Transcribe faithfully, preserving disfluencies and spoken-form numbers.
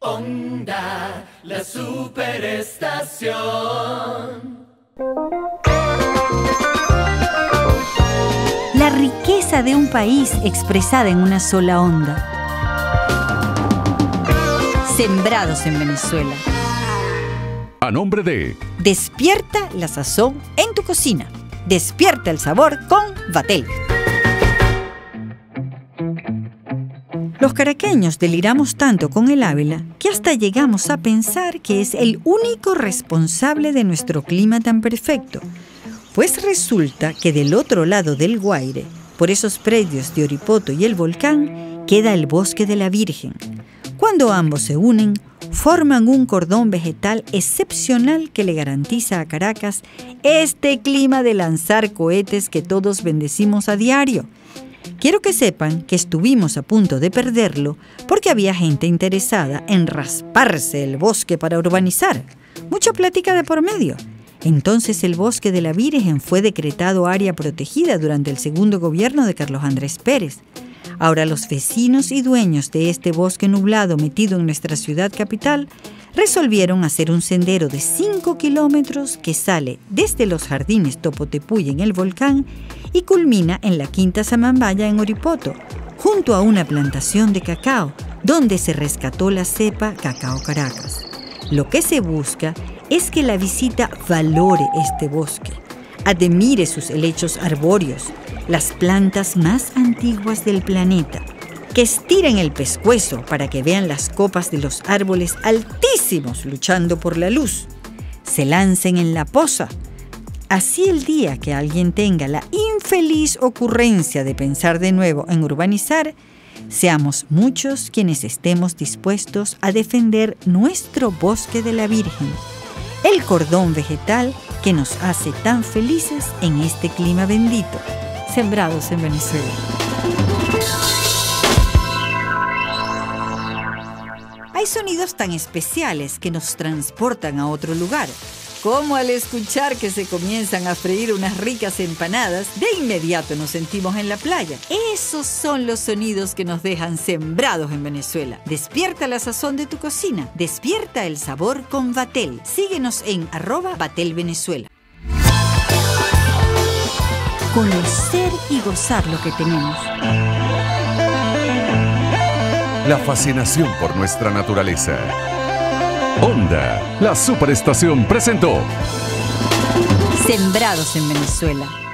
Onda, la superestación. La riqueza de un país expresada en una sola onda. Sembrados en Venezuela. A nombre de... Despierta la sazón en tu cocina. Despierta el sabor con Vatel. Los caraqueños deliramos tanto con el Ávila que hasta llegamos a pensar que es el único responsable de nuestro clima tan perfecto. Pues resulta que del otro lado del Guaire, por esos predios de Oripoto y el volcán, queda el Bosque de la Virgen. Cuando ambos se unen, forman un cordón vegetal excepcional que le garantiza a Caracas este clima de lanzar cohetes que todos bendecimos a diario. Quiero que sepan que estuvimos a punto de perderlo porque había gente interesada en rasparse el bosque para urbanizar. Mucha plática de por medio. Entonces el Bosque de la Virgen fue decretado área protegida durante el segundo gobierno de Carlos Andrés Pérez. Ahora los vecinos y dueños de este bosque nublado metido en nuestra ciudad capital resolvieron hacer un sendero de cinco kilómetros que sale desde los Jardines Topotepuy en el volcán y culmina en la Quinta Samambaya en Oripoto, junto a una plantación de cacao, donde se rescató la cepa Cacao Caracas. Lo que se busca es que la visita valore este bosque, admire sus helechos arbóreos, las plantas más antiguas del planeta, que estiren el pescuezo para que vean las copas de los árboles altísimos luchando por la luz, se lancen en la poza. Así el día que alguien tenga la infeliz ocurrencia de pensar de nuevo en urbanizar, seamos muchos quienes estemos dispuestos a defender nuestro Bosque de la Virgen, el cordón vegetal que nos hace tan felices en este clima bendito. Sembrados en Venezuela. Hay sonidos tan especiales que nos transportan a otro lugar, como al escuchar que se comienzan a freír unas ricas empanadas, de inmediato nos sentimos en la playa. Esos son los sonidos que nos dejan sembrados en Venezuela. Despierta la sazón de tu cocina. Despierta el sabor con Vatel. Síguenos en arroba Vatel Venezuela. Conocer y gozar lo que tenemos. La fascinación por nuestra naturaleza. Onda, la superestación presentó Sembrados en Venezuela.